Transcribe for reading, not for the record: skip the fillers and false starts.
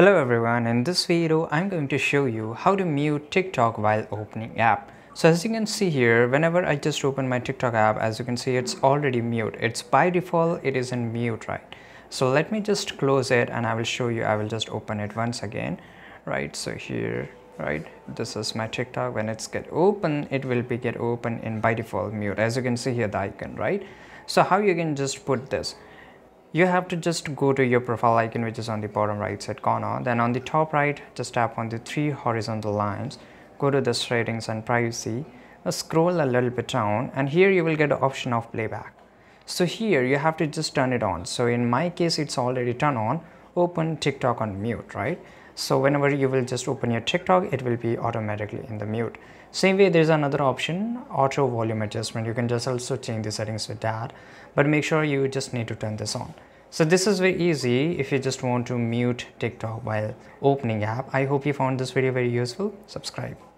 Hello everyone, in this video I'm going to show you how to mute TikTok while opening app. So as you can see here, whenever I just open my TikTok app, as you can see it's already mute. It's by default, it is in mute, right? So let me just close it and I will show you. I will just open it once again, right? So here, right, this is my TikTok. When it's get open, it will be get open in by default mute, as you can see here the icon, right? So how you can just put this? You have to just go to your profile icon, which is on the bottom right side corner. Then on the top right, just tap on the three horizontal lines. Go to the settings and privacy. Now scroll a little bit down and here you will get the option of playback. So here you have to just turn it on. So in my case, it's already turned on. Open TikTok on mute, right? So whenever you will just open your TikTok, it will be automatically in the mute. Same way, there's another option, auto volume adjustment. You can just also change the settings with that, but make sure you just need to turn this on. So this is very easy if you just want to mute TikTok while opening app. I hope you found this video very useful. Subscribe.